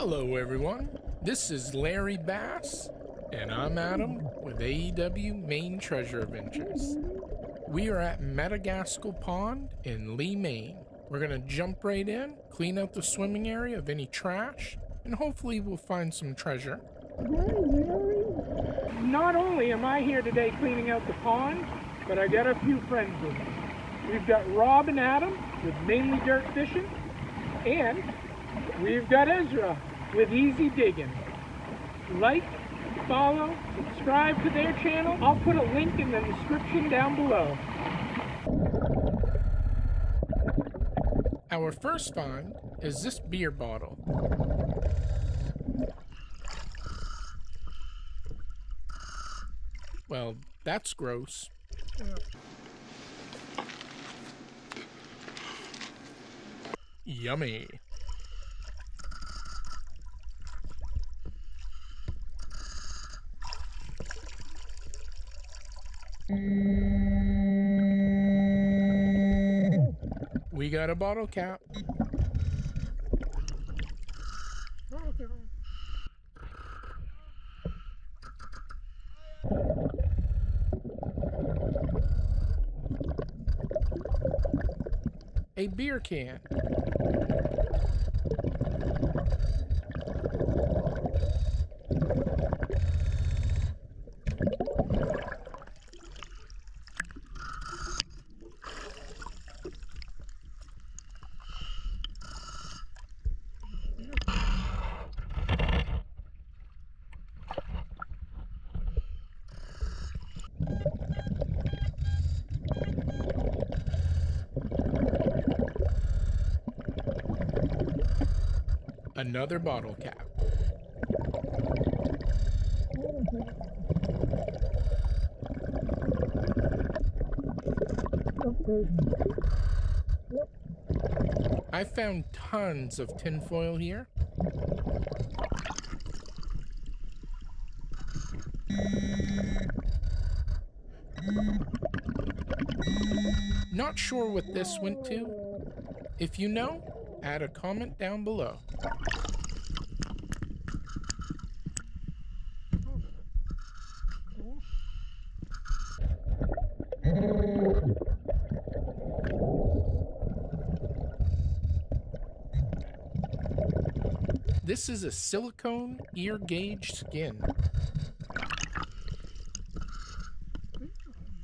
Hello everyone, this is Larry Bass, and I'm Adam with AEW Maine Treasure Adventures. We are at Madagascal Pond in Lee, Maine. We're going to jump right in, clean out the swimming area of any trash, and hopefully we'll find some treasure. Not only am I here today cleaning out the pond, but I got a few friends with me. We've got Rob and Adam with Mainely Dirt Fishin, and we've got Ezra with EZ Diggin. Like, follow, subscribe to their channel. I'll put a link in the description down below. Our first find is this beer bottle. Well, that's gross. Yummy. We got a bottle cap. A beer can. Another bottle cap. I found tons of tin foil here. Not sure what this went to. If you know, add a comment down below. This is a silicone ear gauge skin.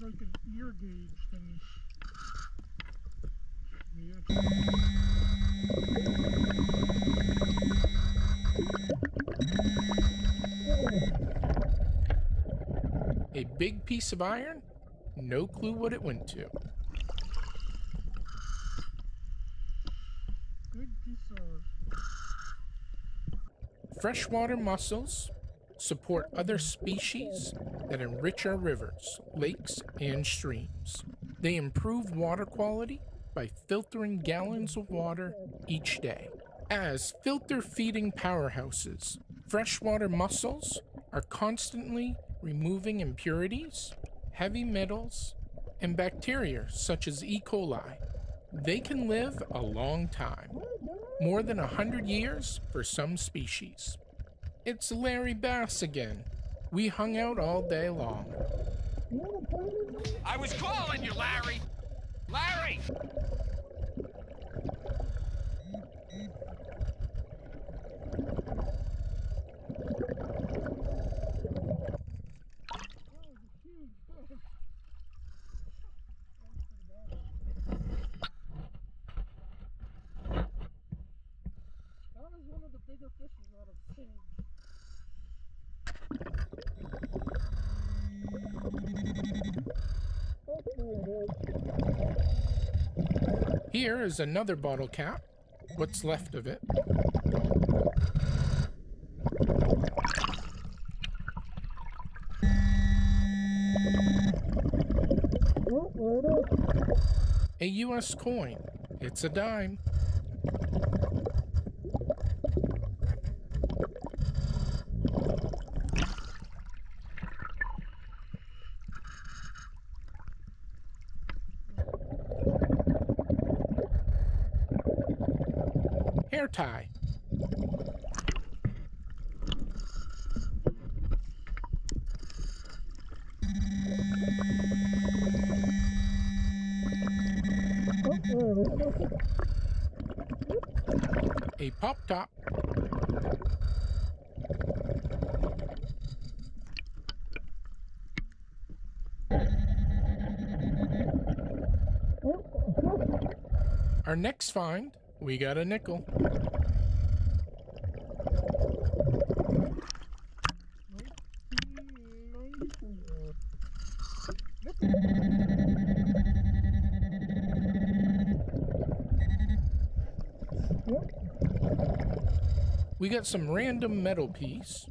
Like an ear gauge thing. A big piece of iron, no clue what it went to. Big piece of freshwater mussels support other species that enrich our rivers, lakes, and streams. They improve water quality by filtering gallons of water each day. As filter feeding powerhouses, freshwater mussels are constantly removing impurities, heavy metals, and bacteria such as E. coli. They can live a long time, more than 100 years for some species. It's Larry Bass again. We hung out all day long. I was calling you, Larry! Larry! Here is another bottle cap, what's left of it. A US coin, it's a dime. Hair tie. A pop top. Our next find, we got a nickel. We got some random metal piece.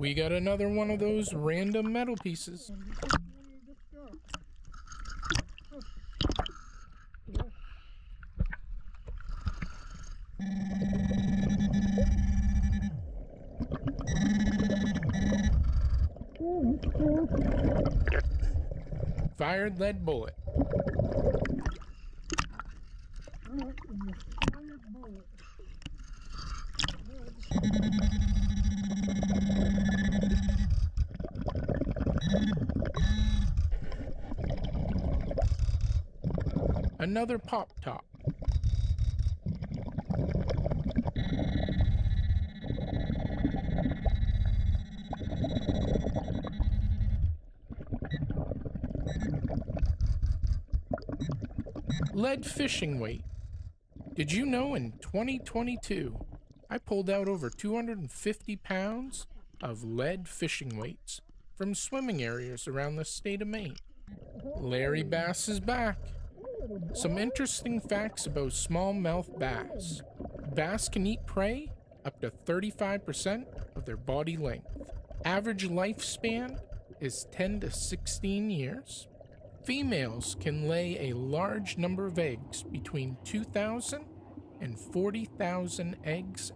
We got another one of those random metal pieces. Fired lead bullet. Another pop top. Lead fishing weight. Did you know in 2022, I pulled out over 250 pounds of lead fishing weights from swimming areas around the state of Maine? Larry Bass is back. Some interesting facts about smallmouth bass. Bass can eat prey up to 35% of their body length. Average lifespan is 10 to 16 years. Females can lay a large number of eggs, between 2,000 and 40,000 eggs.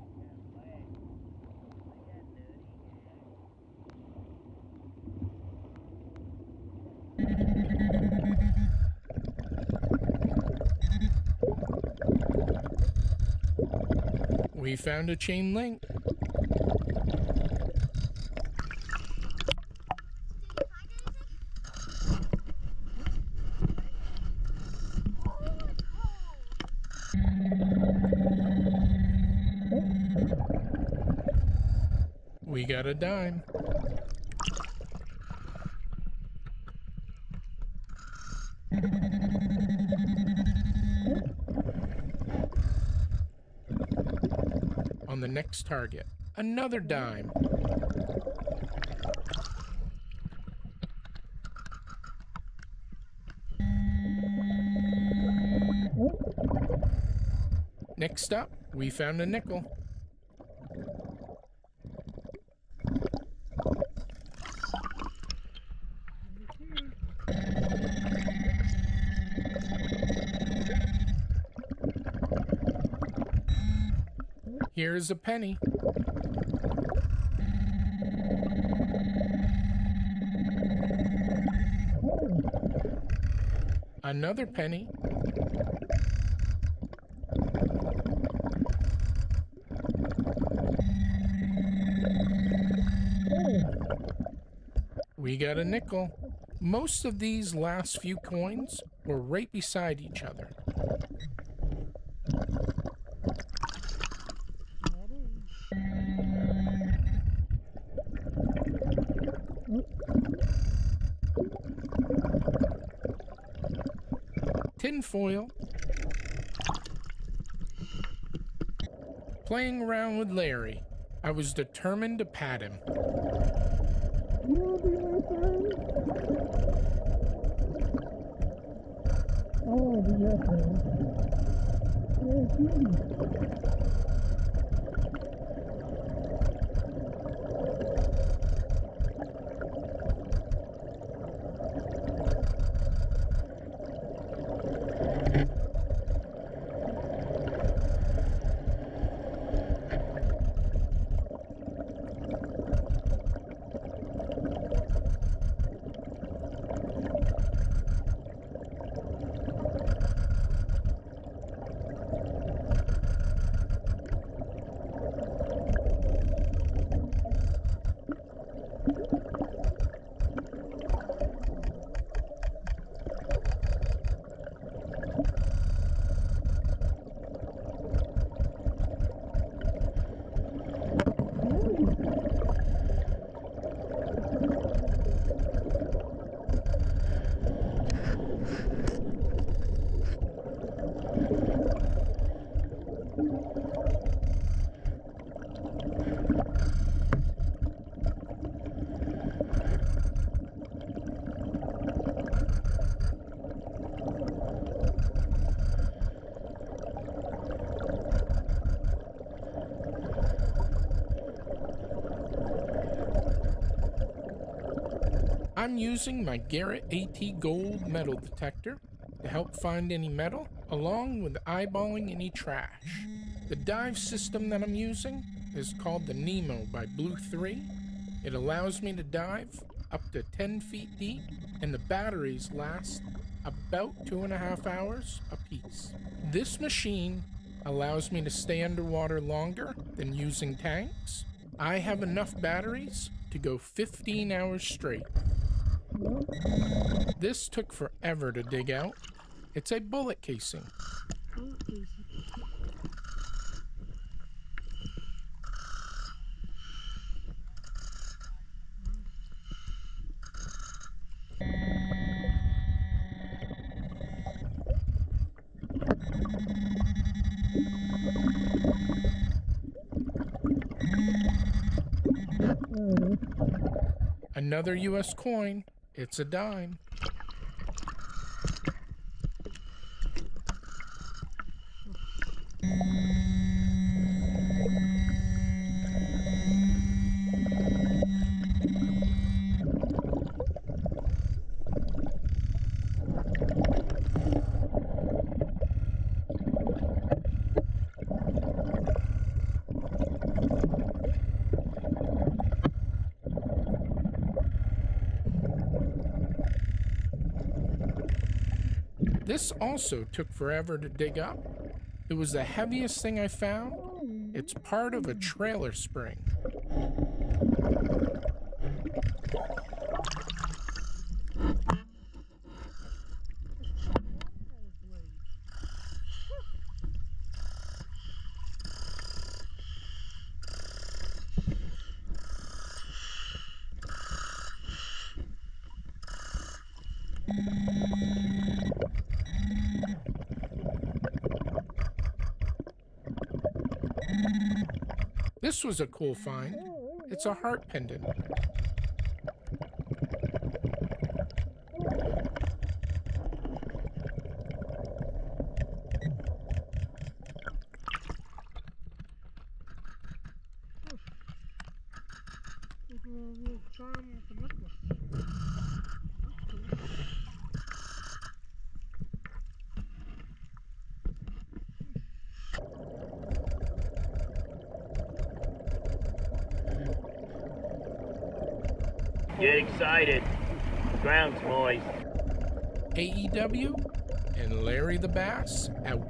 We found a chain link. We got a dime. On the next target, another dime. Next up, we found a nickel. Here's a penny. Another penny. We got a nickel. Most of these last few coins were right beside each other. Foil. Playing around with Larry, I was determined to pat him. You'll be my friend. I'll be your friend. I'm using my Garrett AT gold metal detector to help find any metal, along with eyeballing any trash. The dive system that I'm using is called the Nemo by Blue 3. It allows me to dive up to 10 feet deep, and the batteries last about 2.5 hours apiece. This machine allows me to stay underwater longer than using tanks. I have enough batteries to go 15 hours straight. This took forever to dig out. It's a bullet casing. Another US coin. It's a dime. This also took forever to dig up. It was the heaviest thing I found. It's part of a trailer spring. This was a cool find. It's a heart pendant. Get excited. The ground's moist. AEW and Larry the Bass out.